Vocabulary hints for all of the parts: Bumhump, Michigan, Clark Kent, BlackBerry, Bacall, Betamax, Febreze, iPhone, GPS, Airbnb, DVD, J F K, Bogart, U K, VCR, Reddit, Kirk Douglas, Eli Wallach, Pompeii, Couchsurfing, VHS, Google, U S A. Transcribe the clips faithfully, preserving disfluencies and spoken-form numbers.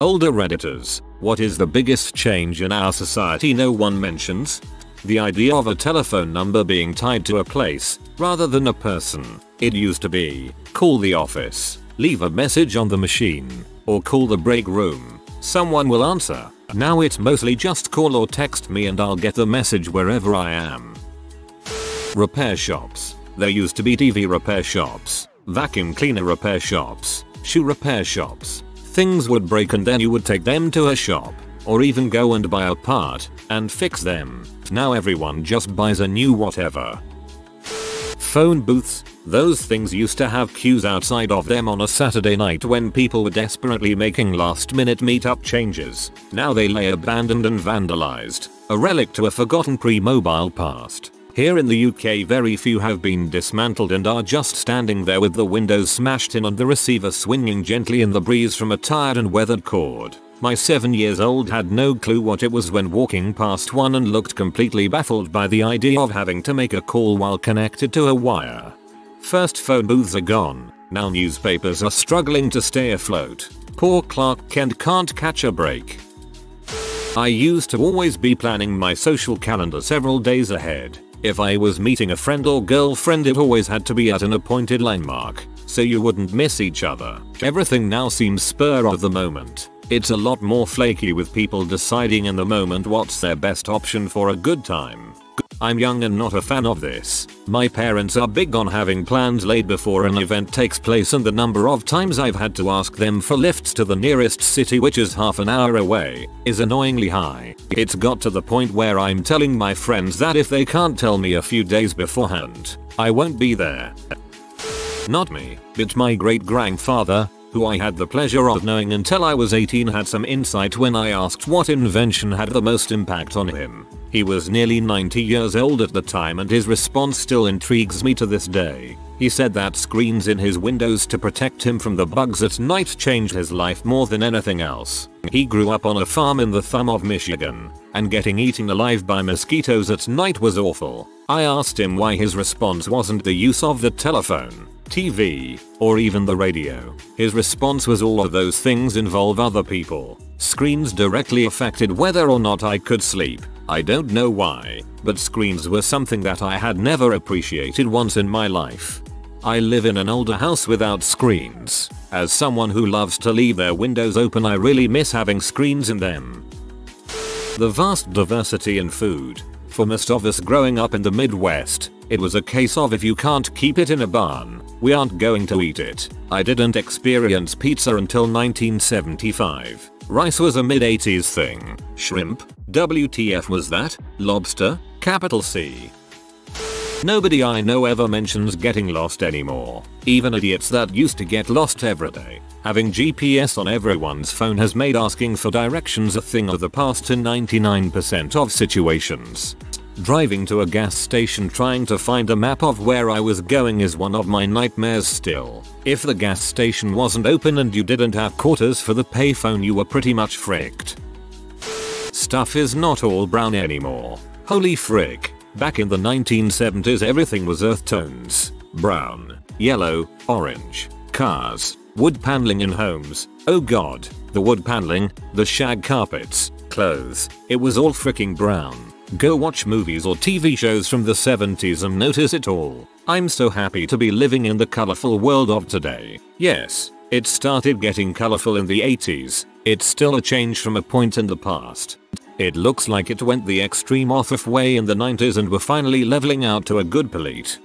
Older Redditors, what is the biggest change in our society no one mentions? The idea of a telephone number being tied to a place, rather than a person. It used to be, call the office, leave a message on the machine, or call the break room, someone will answer. Now it's mostly just call or text me and I'll get the message wherever I am. Repair shops. There used to be T V repair shops, vacuum cleaner repair shops, shoe repair shops. Things would break and then you would take them to a shop, or even go and buy a part, and fix them. Now everyone just buys a new whatever. Phone booths. Those things used to have queues outside of them on a Saturday night when people were desperately making last minute meetup changes. Now they lay abandoned and vandalized, a relic to a forgotten pre-mobile past. Here in the U K very few have been dismantled and are just standing there with the windows smashed in and the receiver swinging gently in the breeze from a tired and weathered cord. My seven years old had no clue what it was when walking past one and looked completely baffled by the idea of having to make a call while connected to a wire. First phone booths are gone, now newspapers are struggling to stay afloat. Poor Clark Kent can't catch a break. I used to always be planning my social calendar several days ahead. If I was meeting a friend or girlfriend it always had to be at an appointed landmark, so you wouldn't miss each other. Everything now seems spur of the moment. It's a lot more flaky with people deciding in the moment what's their best option for a good time. I'm young and not a fan of this. My parents are big on having plans laid before an event takes place, and the number of times I've had to ask them for lifts to the nearest city, which is half an hour away, is annoyingly high. It's got to the point where I'm telling my friends that if they can't tell me a few days beforehand, I won't be there. Not me, but my great-grandfather, who I had the pleasure of knowing until I was eighteen, had some insight when I asked what invention had the most impact on him. He was nearly ninety years old at the time and his response still intrigues me to this day. He said that screens in his windows to protect him from the bugs at night changed his life more than anything else. He grew up on a farm in the thumb of Michigan, and getting eaten alive by mosquitoes at night was awful. I asked him why his response wasn't the use of the telephone, T V, or even the radio. His response was all of those things involve other people. Screens directly affected whether or not I could sleep. I don't know why, but screens were something that I had never appreciated once in my life. I live in an older house without screens. As someone who loves to leave their windows open, I really miss having screens in them. The vast diversity in food. For most of us growing up in the Midwest, it was a case of if you can't keep it in a barn, we aren't going to eat it. I didn't experience pizza until nineteen seventy-five. Rice was a mid eighties thing. Shrimp? W T F was that? Lobster? Capital C. Nobody I know ever mentions getting lost anymore. Even idiots that used to get lost every day. Having G P S on everyone's phone has made asking for directions a thing of the past in ninety-nine percent of situations. Driving to a gas station trying to find a map of where I was going is one of my nightmares still. If the gas station wasn't open and you didn't have quarters for the payphone, you were pretty much fricked. Stuff is not all brown anymore. Holy frick. Back in the nineteen seventies everything was earth tones. Brown, yellow, orange, cars, wood paneling in homes. Oh god, the wood paneling, the shag carpets, clothes, it was all fricking brown. Go watch movies or T V shows from the seventies and notice it all. I'm so happy to be living in the colorful world of today. Yes, it started getting colorful in the eighties. It's still a change from a point in the past. It looks like it went the extreme off-off way in the nineties and we're finally leveling out to a good polite.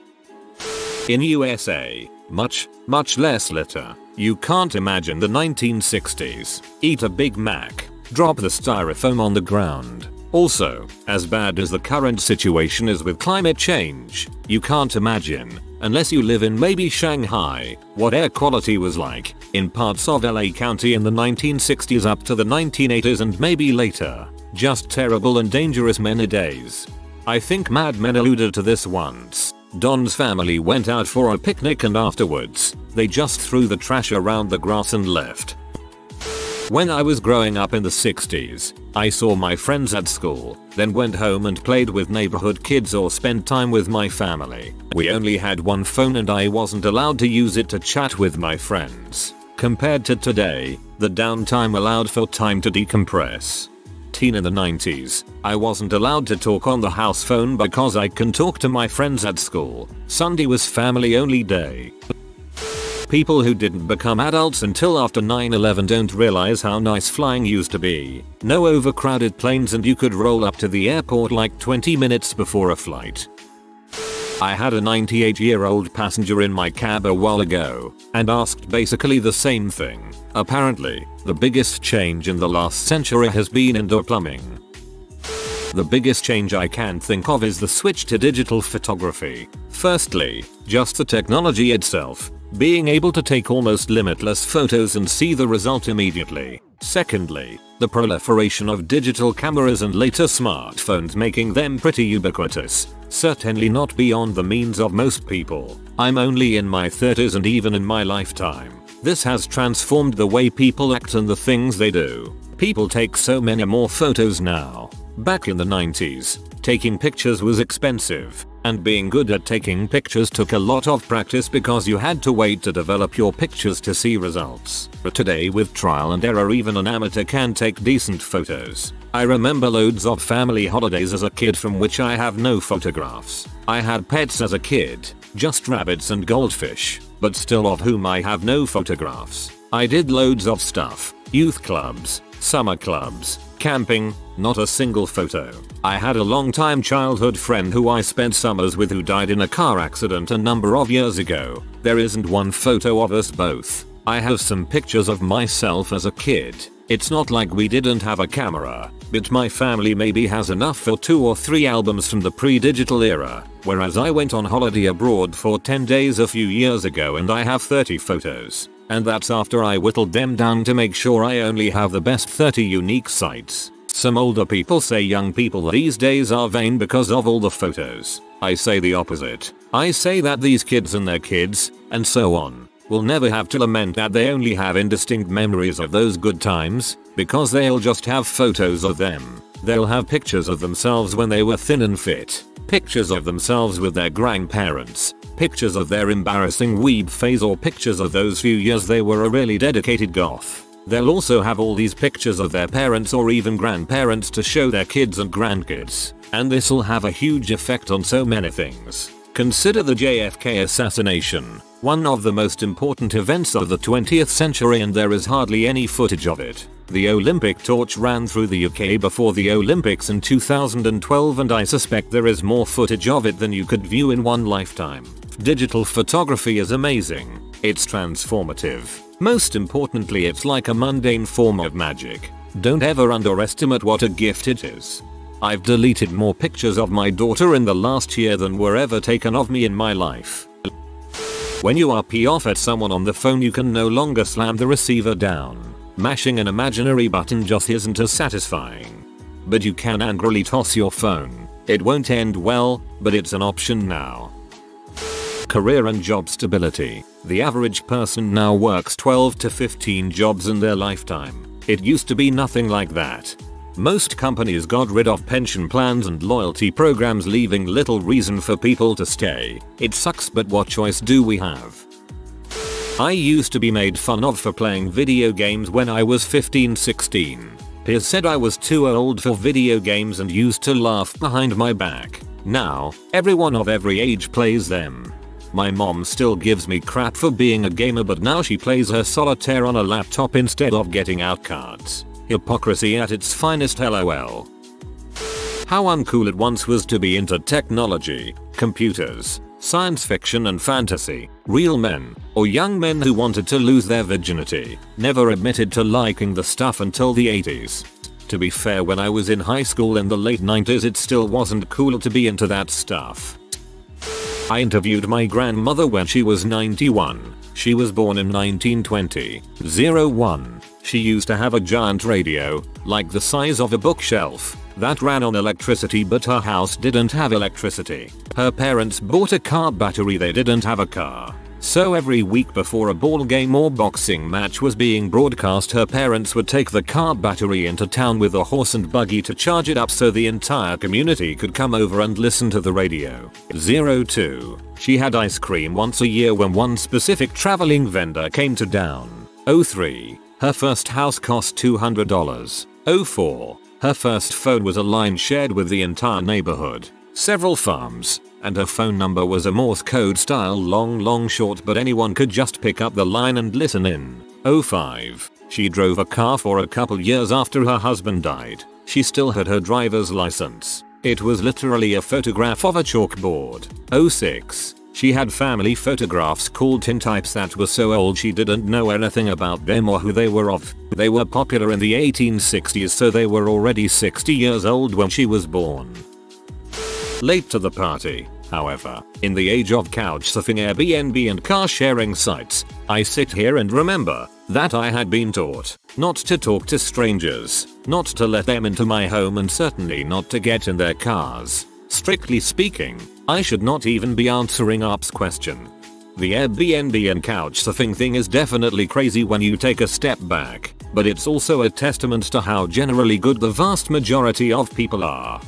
In U S A, much, much less litter. You can't imagine the nineteen sixties. Eat a Big Mac, drop the styrofoam on the ground. Also, as bad as the current situation is with climate change, you can't imagine, unless you live in maybe Shanghai, what air quality was like in parts of L A County in the nineteen sixties up to the nineteen eighties and maybe later. Just terrible and dangerous many days. I think Mad Men alluded to this once. Don's family went out for a picnic and afterwards, they just threw the trash around the grass and left. When I was growing up in the sixties, I saw my friends at school, then went home and played with neighborhood kids or spent time with my family. We only had one phone and I wasn't allowed to use it to chat with my friends. Compared to today, The downtime allowed for time to decompress. Teen in the nineties, I wasn't allowed to talk on the house phone because I can talk to my friends at school. Sunday was family only day. People who didn't become adults until after nine eleven don't realize how nice flying used to be. No overcrowded planes, and you could roll up to the airport like twenty minutes before a flight. I had a ninety-eight year old passenger in my cab a while ago and asked basically the same thing. Apparently, the biggest change in the last century has been indoor plumbing. The biggest change I can think of is the switch to digital photography. Firstly, just the technology itself, being able to take almost limitless photos and see the result immediately. Secondly, the proliferation of digital cameras and later smartphones, making them pretty ubiquitous, certainly not beyond the means of most people. I'm only in my thirties, and even in my lifetime, this has transformed the way people act and the things they do. People take so many more photos now. Back in the nineties, taking pictures was expensive, and being good at taking pictures took a lot of practice because you had to wait to develop your pictures to see results. But today, with trial and error, even an amateur can take decent photos. I remember loads of family holidays as a kid from which I have no photographs. I had pets as a kid, just rabbits and goldfish, but still of whom I have no photographs. I did loads of stuff, youth clubs, summer clubs, camping, not a single photo. I had a long-time childhood friend who I spent summers with who died in a car accident a number of years ago. There isn't one photo of us both. I have some pictures of myself as a kid. It's not like we didn't have a camera, but my family maybe has enough for two or three albums from the pre-digital era, whereas I went on holiday abroad for ten days a few years ago and I have thirty photos. And that's after I whittled them down to make sure I only have the best thirty unique sites. Some older people say young people these days are vain because of all the photos. I say the opposite. I say that these kids and their kids, and so on, will never have to lament that they only have indistinct memories of those good times, because they'll just have photos of them. They'll have pictures of themselves when they were thin and fit, pictures of themselves with their grandparents, pictures of their embarrassing weeb phase, or pictures of those few years they were a really dedicated goth. They'll also have all these pictures of their parents or even grandparents to show their kids and grandkids, and this'll have a huge effect on so many things. Consider the J F K assassination, one of the most important events of the twentieth century, and there is hardly any footage of it. The Olympic torch ran through the U K before the Olympics in two thousand twelve, and I suspect there is more footage of it than you could view in one lifetime. Digital photography is amazing. It's transformative. Most importantly, it's like a mundane form of magic. Don't ever underestimate what a gift it is. I've deleted more pictures of my daughter in the last year than were ever taken of me in my life. When you are pissed off at someone on the phone, you can no longer slam the receiver down. Mashing an imaginary button just isn't as satisfying. But you can angrily toss your phone. It won't end well, but it's an option now. Career and job stability. The average person now works twelve to fifteen jobs in their lifetime. It used to be nothing like that. Most companies got rid of pension plans and loyalty programs, leaving little reason for people to stay. It sucks, but what choice do we have? I used to be made fun of for playing video games when I was fifteen sixteen. Peers said I was too old for video games and used to laugh behind my back. Now, everyone of every age plays them. My mom still gives me crap for being a gamer, but now she plays her solitaire on a laptop instead of getting out cards. Hypocrisy at its finest, lol. How uncool it once was to be into technology, computers, science fiction and fantasy. Real men, or young men who wanted to lose their virginity, never admitted to liking the stuff until the eighties. To be fair, when I was in high school in the late nineties, it still wasn't cool to be into that stuff. I interviewed my grandmother when she was ninety-one. She was born in nineteen twenty. She used to have a giant radio, like the size of a bookshelf, that ran on electricity, but her house didn't have electricity. Her parents bought a car battery, they didn't have a car. So every week before a ball game or boxing match was being broadcast, her parents would take the car battery into town with a horse and buggy to charge it up so the entire community could come over and listen to the radio. two. She had ice cream once a year when one specific traveling vendor came to town. three. Her first house cost two hundred dollars. oh four. Her first phone was a line shared with the entire neighborhood, several farms, and her phone number was a Morse code style long long short, but anyone could just pick up the line and listen in. oh five. She drove a car for a couple years after her husband died. She still had her driver's license. It was literally a photograph of a chalkboard. oh six. She had family photographs called tintypes that were so old she didn't know anything about them or who they were of. They were popular in the eighteen sixties, so they were already sixty years old when she was born. Late to the party, however. In the age of couchsurfing, Airbnb and car sharing sites, I sit here and remember that I had been taught not to talk to strangers, not to let them into my home, and certainly not to get in their cars. Strictly speaking, I should not even be answering Arp's question. The Airbnb and couchsurfing thing is definitely crazy when you take a step back, but it's also a testament to how generally good the vast majority of people are.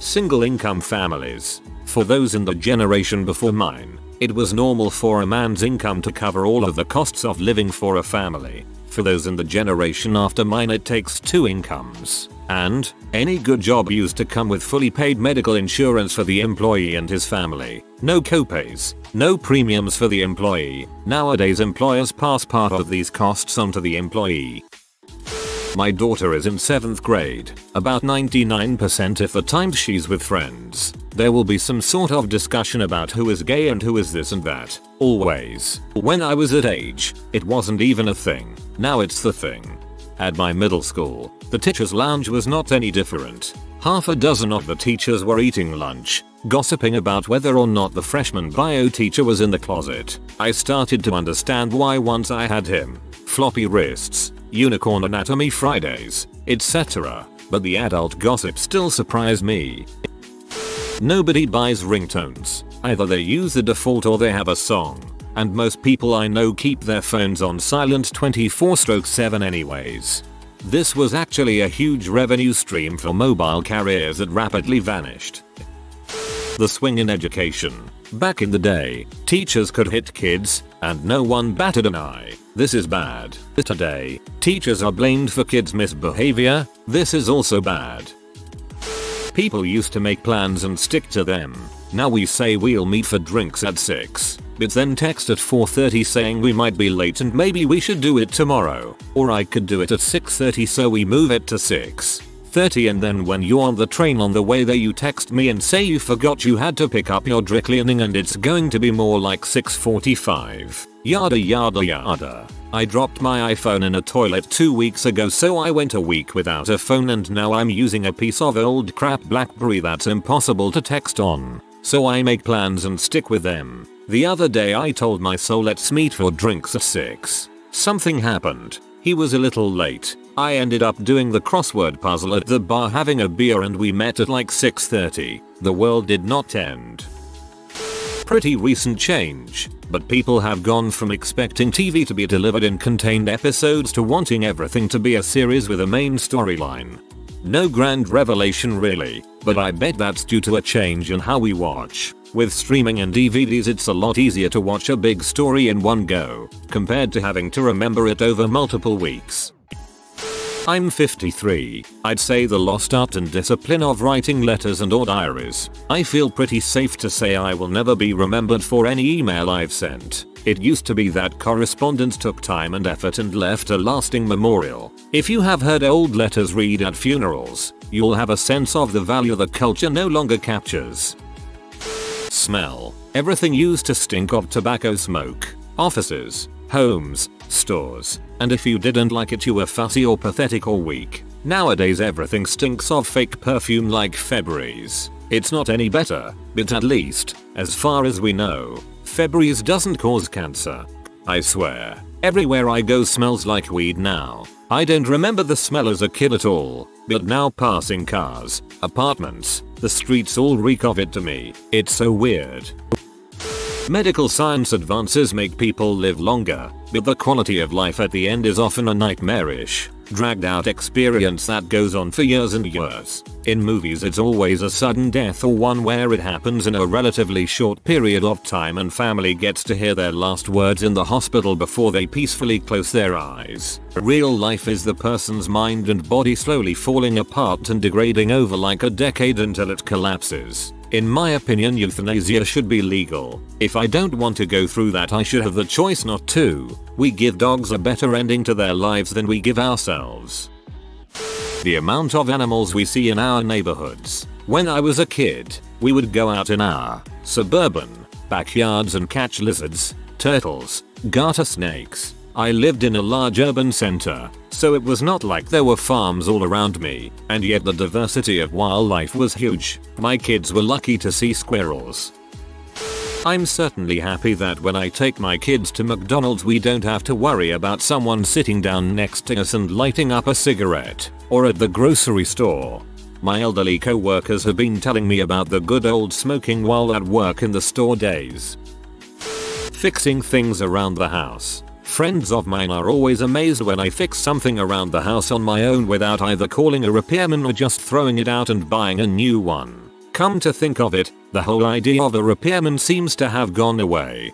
Single income families. For those in the generation before mine, it was normal for a man's income to cover all of the costs of living for a family. For those in the generation after mine, it takes two incomes, and any good job used to come with fully paid medical insurance for the employee and his family. No copays, no premiums for the employee. Nowadays, employers pass part of these costs onto the employee. My daughter is in seventh grade. About ninety-nine percent of the time she's with friends, there will be some sort of discussion about who is gay and who is this and that. Always. When I was that age, it wasn't even a thing. Now it's the thing. At my middle school, the teacher's lounge was not any different. Half a dozen of the teachers were eating lunch, gossiping about whether or not the freshman bio teacher was in the closet. I started to understand why once I had him. Floppy wrists, Unicorn Anatomy Fridays, et cetera, but the adult gossip still surprised me. Nobody buys ringtones. Either they use the default or they have a song, and most people I know keep their phones on silent twenty-four seven anyways. This was actually a huge revenue stream for mobile carriers that rapidly vanished. The swing in education. Back in the day, teachers could hit kids, and no one batted an eye. This is bad. Today, teachers are blamed for kids' misbehavior. This is also bad. People used to make plans and stick to them. Now we say we'll meet for drinks at six, but then text at four thirty saying we might be late and maybe we should do it tomorrow, or I could do it at six thirty, so we move it to six thirty, and then when you're on the train on the way there you text me and say you forgot you had to pick up your dry cleaning and it's going to be more like six forty-five. Yada yada yada. I dropped my iPhone in a toilet two weeks ago, so I went a week without a phone, and now I'm using a piece of old crap BlackBerry that's impossible to text on. So I make plans and stick with them. The other day I told my soul let's meet for drinks at six. Something happened. He was a little late. I ended up doing the crossword puzzle at the bar having a beer, and we met at like six thirty. The world did not end. Pretty recent change, but people have gone from expecting T V to be delivered in contained episodes to wanting everything to be a series with a main storyline. No grand revelation really, but I bet that's due to a change in how we watch. With streaming and D V Ds, it's a lot easier to watch a big story in one go, compared to having to remember it over multiple weeks. I'm fifty-three. I'd say the lost art and discipline of writing letters and or diaries. I feel pretty safe to say I will never be remembered for any email I've sent. It used to be that correspondence took time and effort and left a lasting memorial. If you have heard old letters read at funerals, you'll have a sense of the value the culture no longer captures. Smell. Everything used to stink of tobacco smoke. Offices, homes, stores, and if you didn't like it you were fussy or pathetic or weak. Nowadays everything stinks of fake perfume like Febreze. It's not any better, but at least, as far as we know, Febreze doesn't cause cancer. I swear, everywhere I go smells like weed now. I don't remember the smell as a kid at all, but now passing cars, apartments, the streets all reek of it to me. It's so weird. Medical science advances make people live longer, but the quality of life at the end is often a nightmarish. dragged out experience that goes on for years and years. In movies it's always a sudden death or one where it happens in a relatively short period of time and family gets to hear their last words in the hospital before they peacefully close their eyes. Real life is the person's mind and body slowly falling apart and degrading over like a decade until it collapses. In my opinion, euthanasia should be legal. If I don't want to go through that, I should have the choice not to. We give dogs a better ending to their lives than we give ourselves. The amount of animals we see in our neighborhoods. When I was a kid, we would go out in our suburban backyards and catch lizards, turtles, garter snakes. I lived in a large urban center, so it was not like there were farms all around me, and yet the diversity of wildlife was huge. My kids were lucky to see squirrels. I'm certainly happy that when I take my kids to McDonald's, we don't have to worry about someone sitting down next to us and lighting up a cigarette, or at the grocery store. My elderly co-workers have been telling me about the good old smoking while at work in the store days. Fixing things around the house. Friends of mine are always amazed when I fix something around the house on my own without either calling a repairman or just throwing it out and buying a new one. Come to think of it, the whole idea of a repairman seems to have gone away.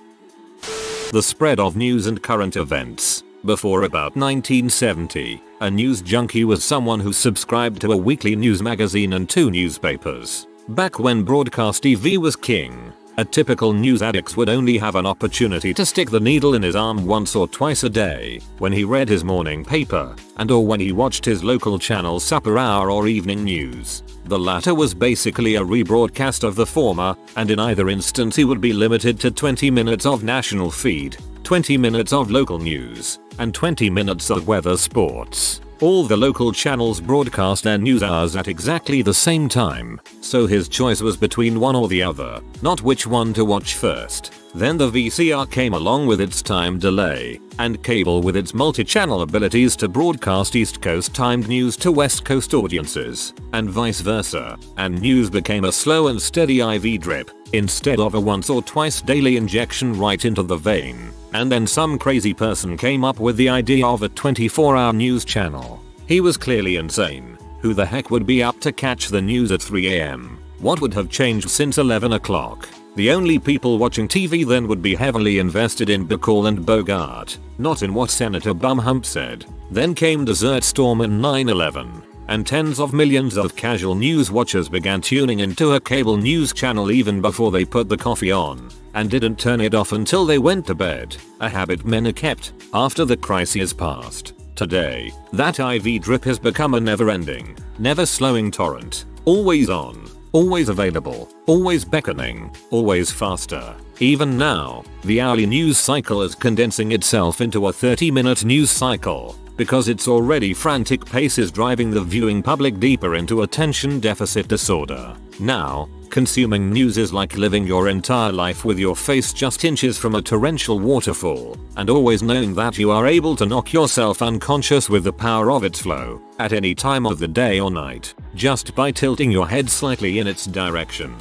The spread of news and current events. Before about nineteen seventy, a news junkie was someone who subscribed to a weekly news magazine and two newspapers. Back when broadcast T V was king, a typical news addict would only have an opportunity to stick the needle in his arm once or twice a day, when he read his morning paper, and or when he watched his local channel's supper hour or evening news. The latter was basically a rebroadcast of the former, and in either instance he would be limited to twenty minutes of national feed, twenty minutes of local news, and twenty minutes of weather sports. All the local channels broadcast their news hours at exactly the same time, so his choice was between one or the other, not which one to watch first. Then the V C R came along with its time delay, and cable with its multi-channel abilities to broadcast East Coast timed news to West Coast audiences, and vice versa, and news became a slow and steady I V drip, instead of a once or twice daily injection right into the vein. And then some crazy person came up with the idea of a twenty-four hour news channel. He was clearly insane. Who the heck would be up to catch the news at three a m? What would have changed since eleven o'clock? The only people watching T V then would be heavily invested in Bacall and Bogart, not in what Senator Bumhump said. Then came Desert Storm and nine eleven. And tens of millions of casual news watchers began tuning into a cable news channel even before they put the coffee on, and didn't turn it off until they went to bed, a habit men are kept after the crisis passed. Today, that I V drip has become a never-ending, never-slowing torrent, always on, always available, always beckoning, always faster. Even now, the hourly news cycle is condensing itself into a thirty minute news cycle, because its already frantic pace is driving the viewing public deeper into attention deficit disorder. Now, consuming news is like living your entire life with your face just inches from a torrential waterfall, and always knowing that you are able to knock yourself unconscious with the power of its flow, at any time of the day or night, just by tilting your head slightly in its direction.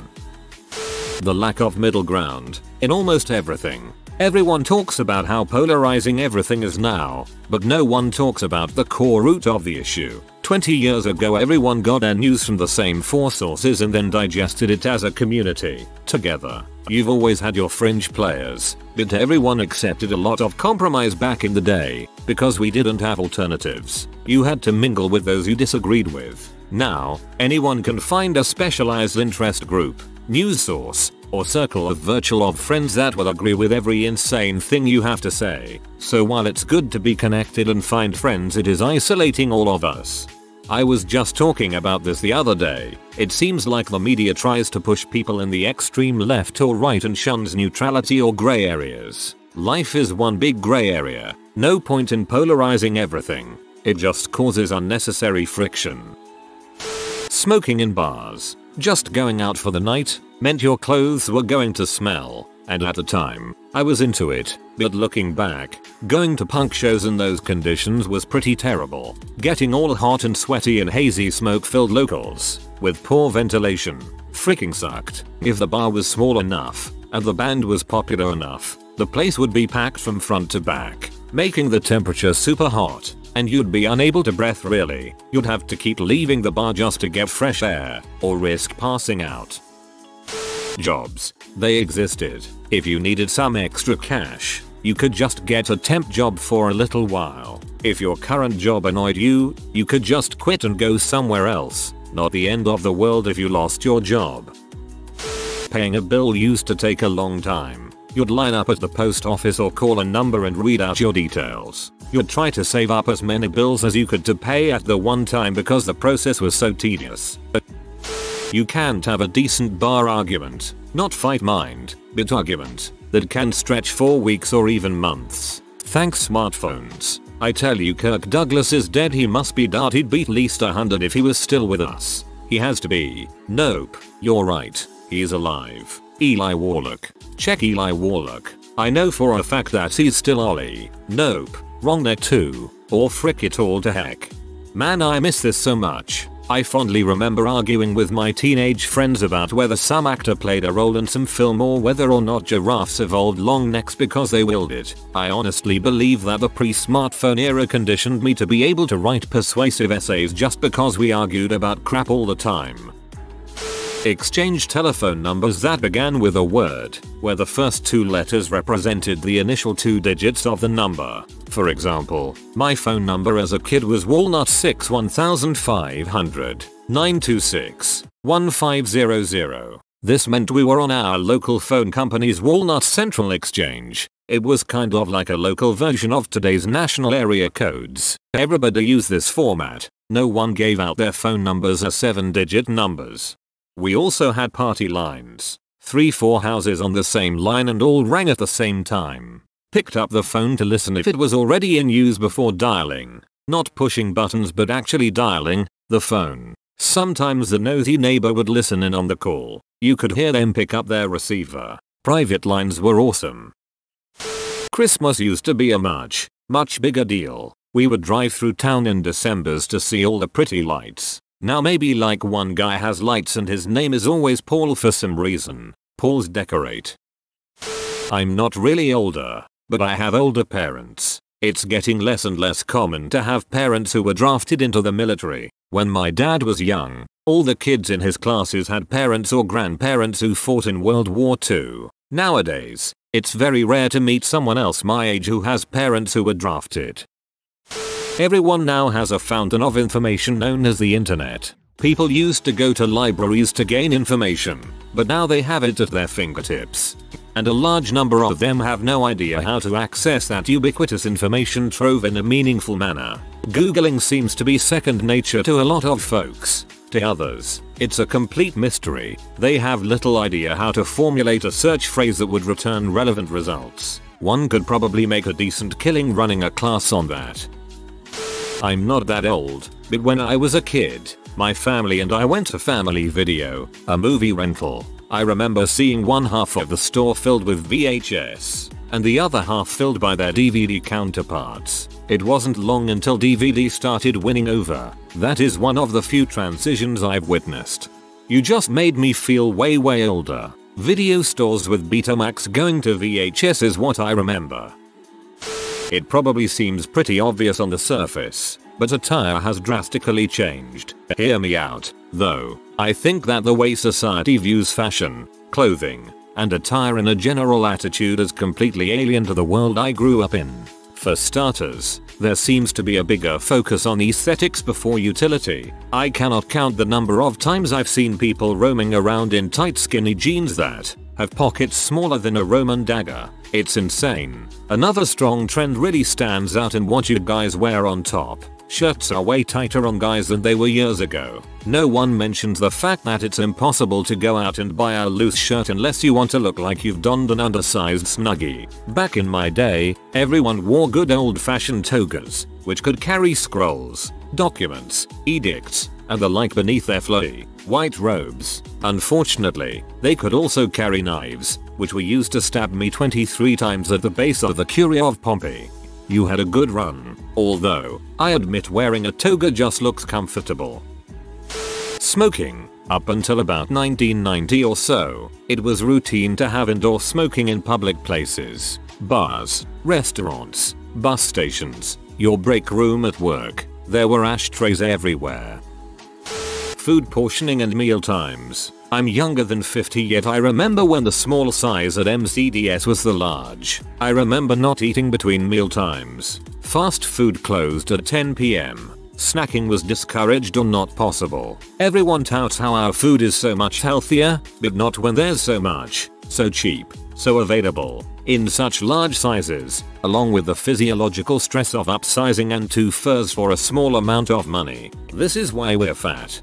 The lack of middle ground in almost everything. Everyone talks about how polarizing everything is now, but no one talks about the core root of the issue. twenty years ago, everyone got their news from the same four sources and then digested it as a community, together. You've always had your fringe players, but everyone accepted a lot of compromise back in the day, because we didn't have alternatives. You had to mingle with those you disagreed with. Now, anyone can find a specialized interest group, news source, or circle of virtual of friends that will agree with every insane thing you have to say. So while it's good to be connected and find friends, it is isolating all of us. I was just talking about this the other day. It seems like the media tries to push people in the extreme left or right and shuns neutrality or gray areas. Life is one big gray area. No point in polarizing everything. It just causes unnecessary friction. Smoking in bars. Just going out for the night meant your clothes were going to smell, and at the time, I was into it, but looking back, going to punk shows in those conditions was pretty terrible. Getting all hot and sweaty in hazy smoke-filled locals, with poor ventilation, freaking sucked. If the bar was small enough, and the band was popular enough, the place would be packed from front to back, making the temperature super hot, and you'd be unable to breathe really. You'd have to keep leaving the bar just to get fresh air, or risk passing out. Jobs. They existed. If you needed some extra cash, you could just get a temp job for a little while. If your current job annoyed you, you could just quit and go somewhere else. Not the end of the world if you lost your job. Paying a bill used to take a long time. You'd line up at the post office or call a number and read out your details. You'd try to save up as many bills as you could to pay at the one time because the process was so tedious. But you can't have a decent bar argument, not fight mind, but argument, that can stretch for weeks or even months. Thanks smartphones. I tell you, Kirk Douglas is dead. He must be dead. He'd be at least a hundred if he was still with us. He has to be. Nope, you're right. He's alive. Eli Wallach. Check Eli Wallach. I know for a fact that he's still Ollie. Nope, wrong there too. Or frick it all to heck. Man, I miss this so much. I fondly remember arguing with my teenage friends about whether some actor played a role in some film or whether or not giraffes evolved long necks because they willed it. I honestly believe that the pre-smartphone era conditioned me to be able to write persuasive essays just because we argued about crap all the time. Exchange telephone numbers that began with a word, where the first two letters represented the initial two digits of the number. For example, my phone number as a kid was Walnut six one five zero zero nine two six one five zero zero. This meant we were on our local phone company's Walnut Central Exchange. It was kind of like a local version of today's national area codes. Everybody used this format. No one gave out their phone numbers as seven-digit numbers. We also had party lines. Three, four houses on the same line and all rang at the same time. Picked up the phone to listen if it was already in use before dialing. Not pushing buttons but actually dialing the phone. Sometimes the nosy neighbor would listen in on the call. You could hear them pick up their receiver. Private lines were awesome. Christmas used to be a much, much bigger deal. We would drive through town in Decembers to see all the pretty lights. Now maybe like one guy has lights and his name is always Paul for some reason. Paul's decorate. I'm not really older, but I have older parents. It's getting less and less common to have parents who were drafted into the military. When my dad was young, all the kids in his classes had parents or grandparents who fought in World War Two. Nowadays, it's very rare to meet someone else my age who has parents who were drafted. Everyone now has a fountain of information known as the internet. People used to go to libraries to gain information, but now they have it at their fingertips. And a large number of them have no idea how to access that ubiquitous information trove in a meaningful manner. Googling seems to be second nature to a lot of folks. To others, it's a complete mystery. They have little idea how to formulate a search phrase that would return relevant results. One could probably make a decent killing running a class on that. I'm not that old, but when I was a kid, my family and I went to Family Video, a movie rental. I remember seeing one half of the store filled with V H S, and the other half filled by their D V D counterparts. It wasn't long until D V D started winning over. That is one of the few transitions I've witnessed. You just made me feel way way older. Video stores with Betamax going to V H S is what I remember. It probably seems pretty obvious on the surface, but attire has drastically changed. Hear me out, though. I think that the way society views fashion, clothing, and attire in a general attitude is completely alien to the world I grew up in. For starters, there seems to be a bigger focus on aesthetics before utility. I cannot count the number of times I've seen people roaming around in tight skinny jeans that have pockets smaller than a Roman dagger. It's insane. Another strong trend really stands out in what you guys wear on top. Shirts are way tighter on guys than they were years ago. No one mentions the fact that it's impossible to go out and buy a loose shirt unless you want to look like you've donned an undersized snuggie. Back in my day, everyone wore good old-fashioned togas, which could carry scrolls, documents, edicts, and the like beneath their flowy, white robes. Unfortunately, they could also carry knives, which were used to stab me twenty-three times at the base of the Curia of Pompeii. You had a good run, although, I admit wearing a toga just looks comfortable. Smoking. Up until about nineteen ninety or so, it was routine to have indoor smoking in public places. Bars, restaurants, bus stations, your break room at work, there were ashtrays everywhere. Food portioning and meal times. I'm younger than fifty, yet I remember when the small size at M C D S was the large. I remember not eating between meal times. Fast food closed at ten p m. Snacking was discouraged or not possible. Everyone touts how our food is so much healthier, but not when there's so much, so cheap, so available, in such large sizes, along with the physiological stress of upsizing and two furs for a small amount of money. This is why we're fat.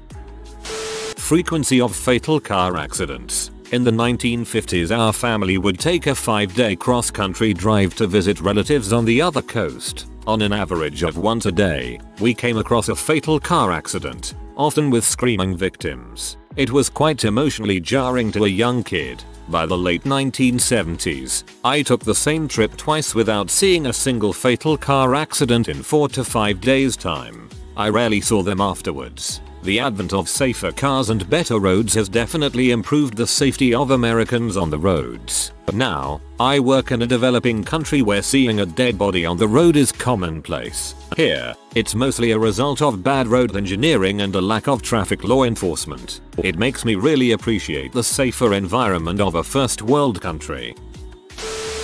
Frequency of fatal car accidents. In the nineteen fifties, our family would take a five day cross-country drive to visit relatives on the other coast. On an average of once a day, we came across a fatal car accident, often with screaming victims. It was quite emotionally jarring to a young kid. By the late nineteen seventies, I took the same trip twice without seeing a single fatal car accident in four to five days' time. I rarely saw them afterwards. The advent of safer cars and better roads has definitely improved the safety of Americans on the roads. But now, I work in a developing country where seeing a dead body on the road is commonplace. Here, it's mostly a result of bad road engineering and a lack of traffic law enforcement. It makes me really appreciate the safer environment of a first world country.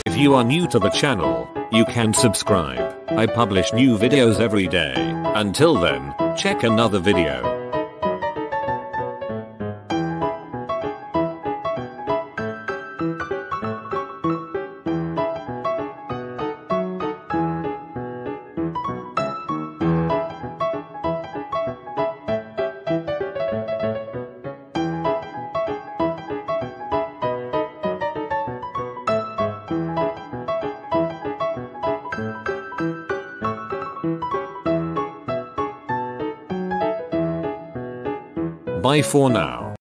If you are new to the channel, you can subscribe. I publish new videos every day. Until then, check another video. Bye for now.